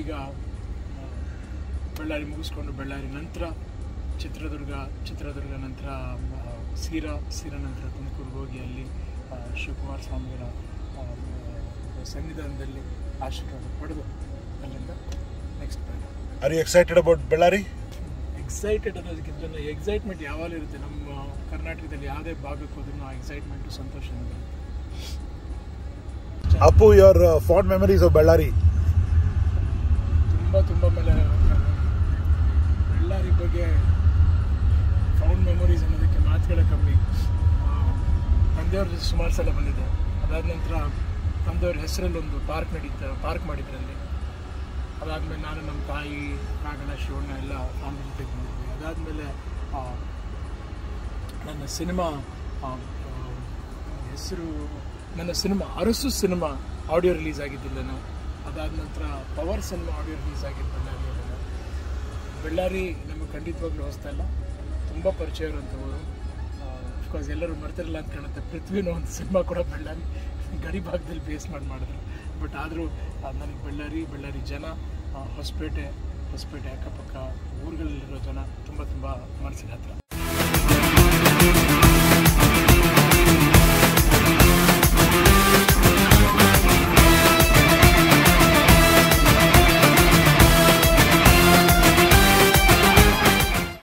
ಈಗ ಬಳ್ಳಾರಿ ಮುಗಿಸ್ಕೊಂಡು ಬಳ್ಳಾರಿ ನಂತರ ಚಿತ್ರದುರ್ಗ ನಂತರ ಸೀರಾ ನಂತರ ತುಮಕೂರಿಗೆ ಹೋಗಿ ಅಲ್ಲಿ ಶಿವಕುಮಾರ ಸ್ವಾಮಿಗಳ ಸನ್ನಿಧಾನದಲ್ಲಿ ಆಶೀರ್ವಾದ ಪಡೆದು ಅಲ್ಲಿಂದ next Ballari. Are you excited about Bellary? Excited ಅನ್ನೋದಕ್ಕಿಂತ ಎಕ್ಸೈಟ್ಮೆಂಟ್ ಯಾವಾಗಲೂ ಇರುತ್ತೆ. ನಮ್ಮ ಕರ್ನಾಟಕದಲ್ಲಿ ಯಾವುದೇ ಭಾಗಕ್ಕೆ ಹೋದ್ರೂ ಆ ಎಕ್ಸೈಟ್ಮೆಂಟು ಸಂತೋಷ ಇರುತ್ತೆ. Appu, your fond memories of Bellary? ತುಂಬ Bellary ಬಗ್ಗೆ ಫೌಂಡ್ ಮೆಮೊರೀಸ್ ಅನ್ನೋದಕ್ಕೆ ಮಾತುಗಳ ಕಮ್ಮಿ. ತಂದೆಯವ್ರ ಜೊತೆ ಸುಮಾರು ಸಲ ಬಂದಿದೆ. ಅದಾದ ನಂತರ ತಂದೆಯವ್ರ ಹೆಸರಲ್ಲಿ ಒಂದು ಪಾರ್ಕ್ ಮಾಡಿದ್ರಲ್ಲಿ. ಅದಾದಮೇಲೆ ನಾನು ನಮ್ಮ ತಾಯಿ ನಾಗಣ್ಣ ಶಿವಣ್ಣ ಎಲ್ಲ ಫ್ಯಾಮಿಲಿ ಜೊತೆಗೆ ಬಂದಿದ್ವಿ. ಅದಾದಮೇಲೆ ನನ್ನ cinema Arasu cinema audio release ಆಗಿದ್ದಿಲ್ಲೇನೋ, ಅದಾದ ನಂತರ ಪವರ್ ಸಿನಿಮಾ ಆಡಿಯೋ ರಿಲೀಸ್ ಆಗಿದ್ದಿಲ್ಲ. ಬಳ್ಳಾರಿ ನಮಗೆ ಖಂಡಿತವಾಗ್ಲೂ ಹೊಸ್ತಾ ಇಲ್ಲ, ತುಂಬ ಪರಿಚಯ ಇರುವಂಥವರು. ಅಫ್ಕೋರ್ಸ್ ಎಲ್ಲರೂ ಮರ್ತಿರಲ್ಲ ಅಂತ ಕಾಣುತ್ತೆ. ಪೃಥ್ವಿನೋ ಒಂದು ಸಿನಿಮಾ ಕೂಡ ಬಳ್ಳಾರಿ ಗಡಿ ಭಾಗದಲ್ಲಿ ಬೇಸ್ ಮಾಡಿ ಮಾಡಿದ್ರು. ಬಟ್ ಆದರೂ ನನಗೆ ಬಳ್ಳಾರಿ ಜನ, ಹೊಸಪೇಟೆ ಅಕ್ಕಪಕ್ಕ ಊರುಗಳಲ್ಲಿರೋ ಜನ ತುಂಬ ಮನಸ್ಸಿನ ಹತ್ರ.